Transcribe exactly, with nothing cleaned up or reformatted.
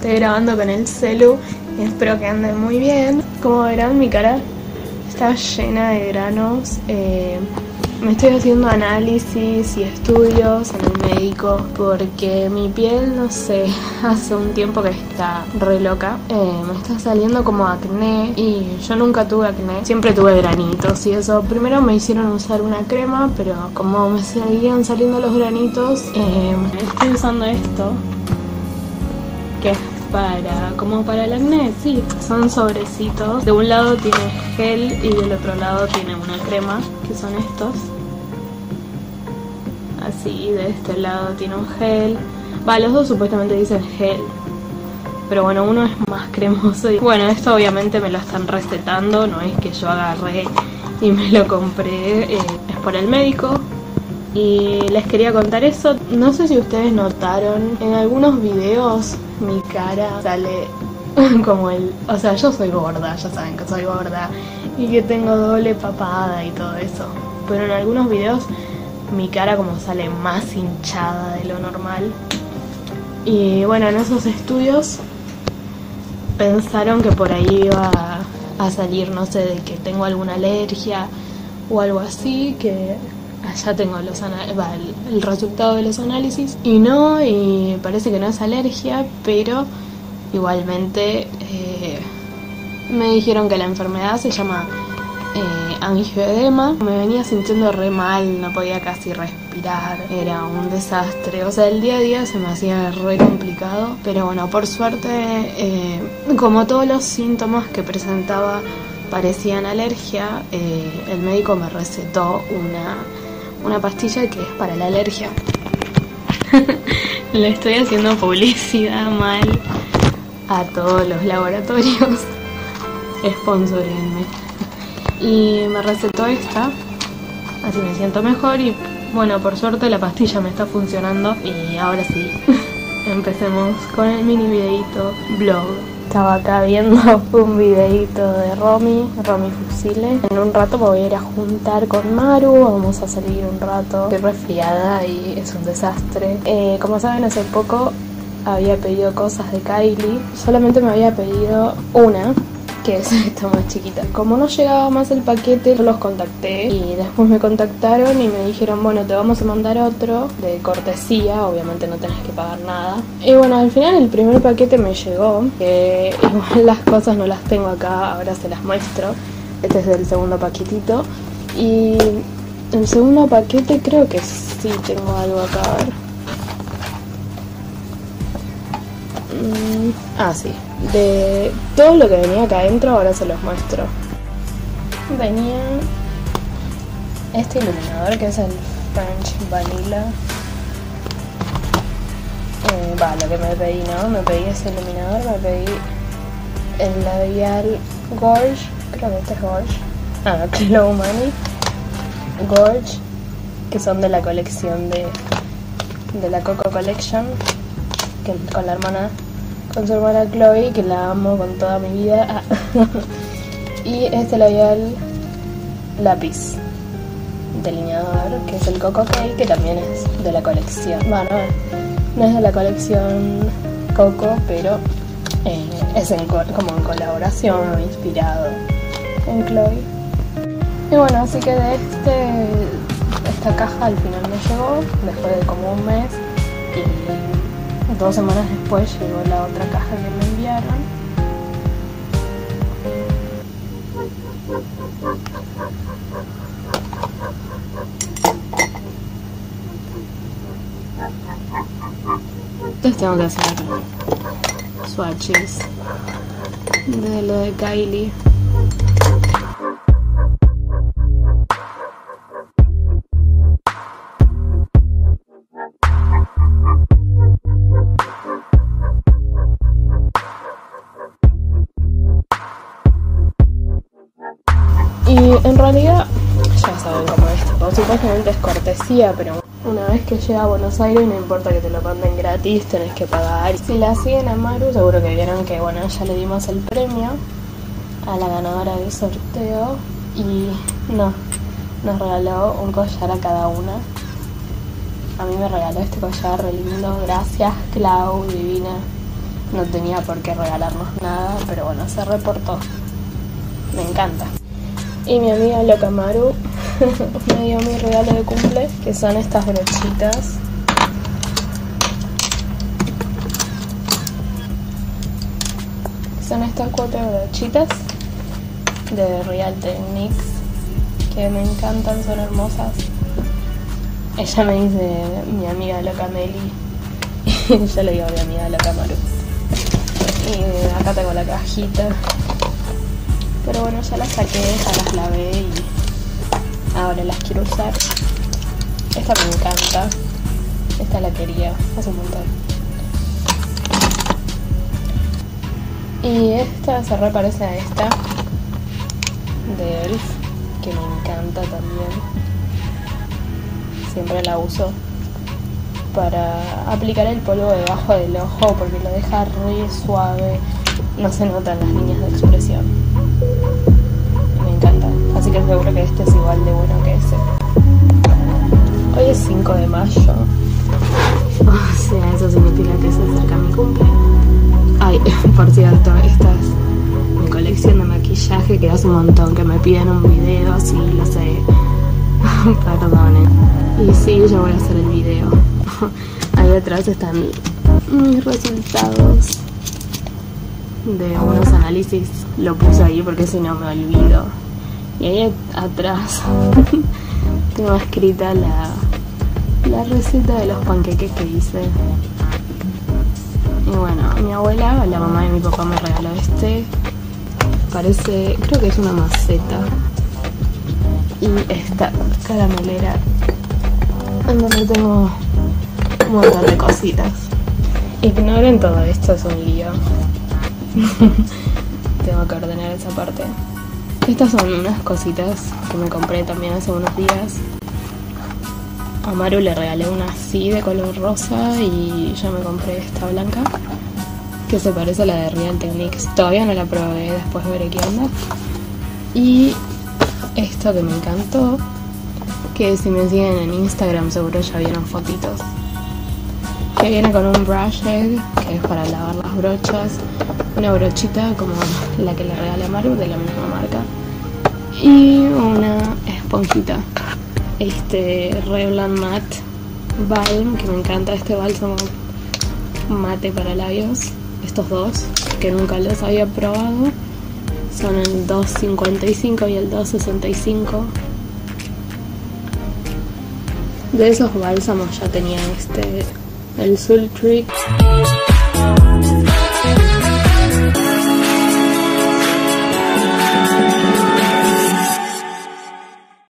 estoy grabando con el celu y espero que ande muy bien. Como verán, mi cara está llena de granos. Eh, me estoy haciendo análisis y estudios en el médico porque mi piel, no sé, hace un tiempo que está re loca. Eh, me está saliendo como acné y yo nunca tuve acné, siempre tuve granitos y eso. Primero me hicieron usar una crema, pero como me seguían saliendo los granitos, eh, estoy usando esto que es para, como para el acné, sí. Son sobrecitos, de un lado tiene gel y del otro lado tiene una crema, que son estos. Así, y de este lado tiene un gel. Va, los dos supuestamente dicen gel, pero bueno, uno es más cremoso. Y bueno, esto obviamente me lo están recetando, no es que yo agarré y me lo compré, eh, es por el médico. Y les quería contar eso. No sé si ustedes notaron, en algunos videos mi cara sale como el... O sea, yo soy gorda, ya saben que soy gorda y que tengo doble papada y todo eso. Pero en algunos videos mi cara como sale más hinchada de lo normal. Y bueno, en esos estudios pensaron que por ahí iba a salir, no sé, de que tengo alguna alergia o algo así, que... Allá tengo los va, el, el resultado de los análisis. Y no, y parece que no es alergia, pero igualmente eh, me dijeron que la enfermedad se llama eh, angioedema. Me venía sintiendo re mal, no podía casi respirar, era un desastre. O sea, el día a día se me hacía re complicado. Pero bueno, por suerte, eh, como todos los síntomas que presentaba parecían alergia, eh, el médico me recetó una... una pastilla que es para la alergia. Le estoy haciendo publicidad mal a todos los laboratorios. Sponsorenme. Y me recetó esta, así me siento mejor. Y bueno, por suerte la pastilla me está funcionando. Y ahora sí, empecemos con el mini videito vlog. Estaba acá viendo un videito de Romy, Romy Fusile. En un rato me voy a ir a juntar con Maru, vamos a salir un rato. Estoy resfriada y es un desastre. Eh, como saben, hace poco había pedido cosas de Kylie. Solamente me había pedido una, que es esta más chiquita. Como no llegaba más el paquete, yo los contacté y después me contactaron y me dijeron, bueno, te vamos a mandar otro de cortesía, obviamente no tenés que pagar nada. Y bueno, al final el primer paquete me llegó, que igual las cosas no las tengo acá, ahora se las muestro. Este es del segundo paquetito. Y el segundo paquete creo que sí tengo algo acá, a ver. Ah, sí. De todo lo que venía acá adentro, ahora se los muestro. Venía este iluminador que es el French Vanilla. Eh, va, lo que me pedí, ¿no? Me pedí ese iluminador, me pedí el labial Gorge, creo que este es Gorge. Ah, no, Clau Money. Gorge, que son de la colección de, de la Coco Collection, que con la hermana... con su hermana Chloe, que la amo con toda mi vida. Ah. Y este labial lápiz delineador, que es el Coco Cake, que también es de la colección. Bueno, no es de la colección Coco, pero eh, es en, como en colaboración o inspirado en Chloe. Y bueno, así que de este esta caja al final me llegó, después de como un mes. Y dos semanas después llegó la otra caja que me enviaron. Entonces tengo que hacer swatches de lo de Kylie. En realidad, ya saben cómo es, tipo, supuestamente es cortesía, pero una vez que llega a Buenos Aires no importa que te lo manden gratis, tenés que pagar. Si la siguen a Maru, seguro que vieron que, bueno, ya le dimos el premio a la ganadora del sorteo y no, nos regaló un collar a cada una. A mí me regaló este collar re lindo, gracias Clau, divina. no tenía por qué regalarnos nada, pero bueno, se reportó. Me encanta. Y mi amiga Locamaru me dio mi regalo de cumple, que son estas brochitas. Son estas cuatro brochitas de Real Technics, que me encantan, son hermosas. Ella me dice mi amiga Locameli y yo le digo mi amiga Locamaru. Y acá tengo la cajita, pero bueno, ya las saqué, ya las lavé y ahora las quiero usar. Esta me encanta, esta la quería hace un montón. Y esta se reparece a esta de E L F, que me encanta también. Siempre la uso para aplicar el polvo debajo del ojo, porque lo deja re suave, no se notan las líneas de expresión. Me encanta, así que seguro que este es igual de bueno que ese. Hoy es cinco de mayo, o sea, eso significa que se acerca mi cumple. Ay, por cierto, esta es mi colección de maquillaje, que hace un montón que me piden un video, sí, lo sé, perdonen. Y sí, yo voy a hacer el video. Ahí atrás están mis resultados de unos análisis, lo puse ahí porque si no me olvido. Y ahí atrás tengo escrita la, la receta de los panqueques que hice. Y bueno, mi abuela, la mamá de mi papá, me regaló este. Parece, creo que es una maceta. Y esta caramelera, en donde tengo un montón de cositas. Ignoren todo esto, es un lío. Tengo que ordenar esa parte. Estas son unas cositas que me compré también hace unos días. A Maru le regalé una así de color rosa y yo me compré esta blanca, que se parece a la de Real Technics. Todavía no la probé, después veré qué onda. Y esto que me encantó, que si me siguen en Instagram seguro ya vieron fotitos, que viene con un brush egg, que es para lavar las brochas, una brochita como la que le regalé a Maru, de la misma marca, y una esponjita, este Revlon Matte Balm, que me encanta, este bálsamo mate para labios. Estos dos, que nunca los había probado, son el dos cincuenta y cinco y el dos sesenta y cinco. De esos bálsamos ya tenía este, el Sultrix.